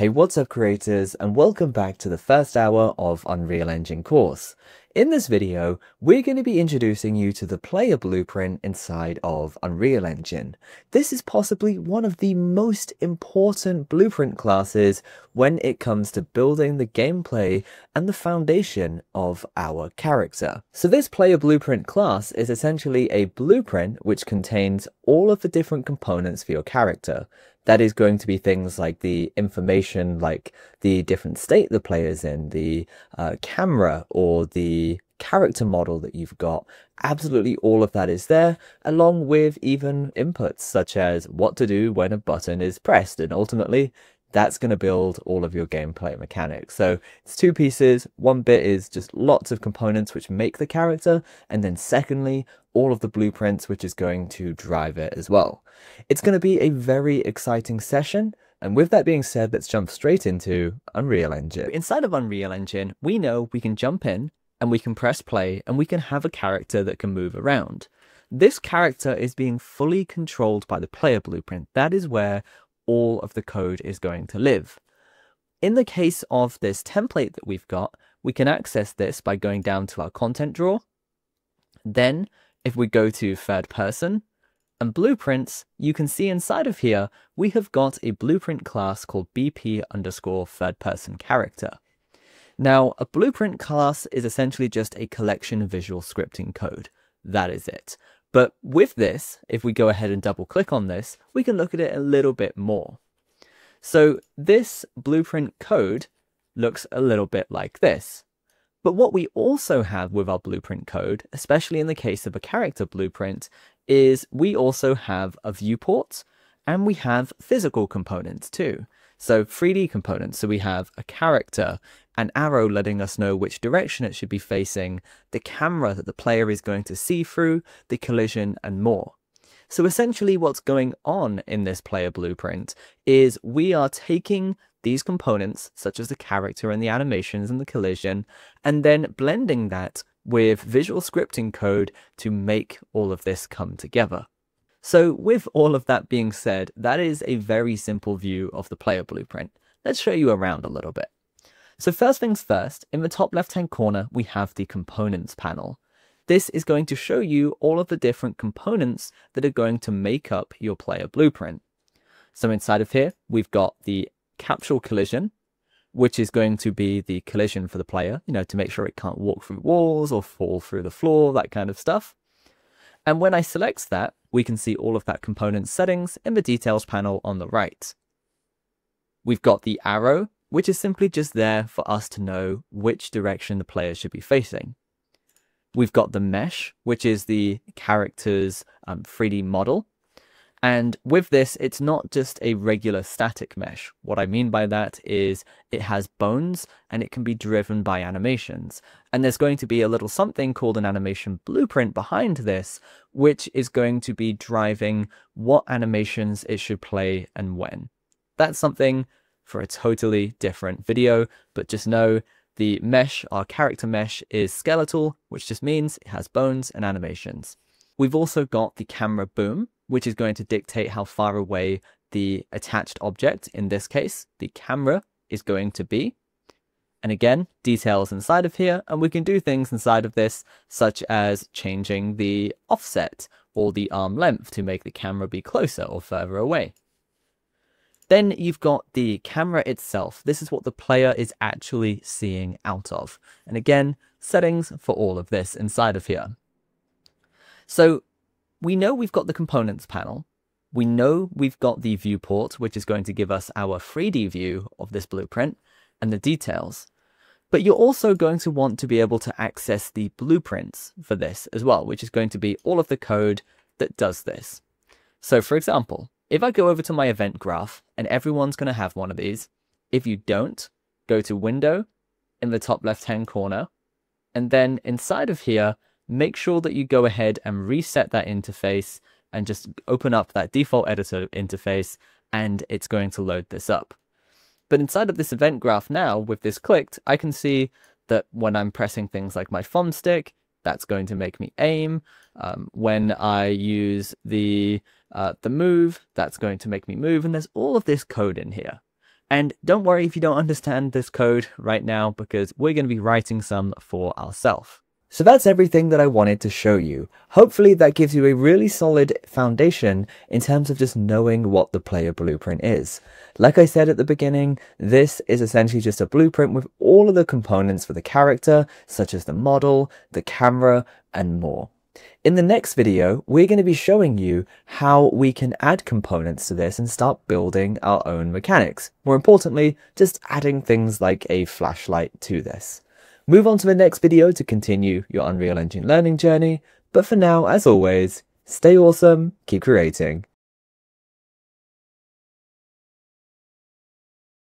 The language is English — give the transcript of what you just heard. Hey, what's up creators, and welcome back to the first hour of Unreal Engine course. In this video, we're going to be introducing you to the player blueprint inside of Unreal Engine. This is possibly one of the most important blueprint classes when it comes to building the gameplay and the foundation of our character. So this player blueprint class is essentially a blueprint which contains all of the different components for your character. That is going to be things like the information, like the different state the player's in, the camera or the character model that you've got. Absolutely all of that is there, along with even inputs such as what to do when a button is pressed. And ultimately, that's going to build all of your gameplay mechanics. So it's two pieces. One bit is just lots of components which make the character. And then secondly, all of the blueprints, which is going to drive it as well. It's going to be a very exciting session. And with that being said, let's jump straight into Unreal Engine. Inside of Unreal Engine, we know we can jump in and we can press play and we can have a character that can move around. This character is being fully controlled by the player blueprint. That is where all of the code is going to live. In the case of this template that we've got, we can access this by going down to our content drawer. Then if we go to third person and blueprints, you can see inside of here, we have got a blueprint class called BP_third_person_character. Now a blueprint class is essentially just a collection of visual scripting code. That is it. But with this, if we go ahead and double click on this, we can look at it a little bit more. So this blueprint code looks a little bit like this. But what we also have with our blueprint code, especially in the case of a character blueprint, is we also have a viewport and we have physical components too. So 3D components. So we have a character, an arrow letting us know which direction it should be facing, the camera that the player is going to see through, the collision and more. So essentially what's going on in this player blueprint is we are taking these components such as the character and the animations and the collision and then blending that with visual scripting code to make all of this come together. So with all of that being said, that is a very simple view of the player blueprint. Let's show you around a little bit. So first things first, in the top left-hand corner, we have the components panel. This is going to show you all of the different components that are going to make up your player blueprint. So inside of here, we've got the capsule collision, which is going to be the collision for the player, you know, to make sure it can't walk through walls or fall through the floor, that kind of stuff. And when I select that, we can see all of that component settings in the details panel on the right. We've got the arrow, which is simply just there for us to know which direction the player should be facing. We've got the mesh, which is the character's 3D model. And with this, it's not just a regular static mesh. What I mean by that is it has bones and it can be driven by animations. And there's going to be a little something called an animation blueprint behind this, which is going to be driving what animations it should play and when. That's something for a totally different video, but just know the mesh, our character mesh, is skeletal, which just means it has bones and animations. We've also got the camera boom, which is going to dictate how far away the attached object, in this case, the camera, is going to be. And again, details inside of here, and we can do things inside of this, such as changing the offset or the arm length to make the camera be closer or further away. Then you've got the camera itself. This is what the player is actually seeing out of. And again, settings for all of this inside of here. So we know we've got the components panel. We know we've got the viewport, which is going to give us our 3D view of this blueprint and the details. But you're also going to want to be able to access the blueprints for this as well, which is going to be all of the code that does this. So for example, if I go over to my event graph, and everyone's going to have one of these, if you don't, go to Window in the top left-hand corner, and then inside of here, make sure that you go ahead and reset that interface and just open up that default editor interface and it's going to load this up. But inside of this event graph now, with this clicked, I can see that when I'm pressing things like my thumbstick, that's going to make me aim. When I use the move, that's going to make me move. And there's all of this code in here. And don't worry if you don't understand this code right now, because we're going to be writing some for ourselves. So that's everything that I wanted to show you. Hopefully that gives you a really solid foundation in terms of just knowing what the player blueprint is. Like I said at the beginning, this is essentially just a blueprint with all of the components for the character, such as the model, the camera, and more. In the next video, we're going to be showing you how we can add components to this and start building our own mechanics. More importantly, just adding things like a flashlight to this. Move on to the next video to continue your Unreal Engine learning journey. But for now, as always, stay awesome, keep creating.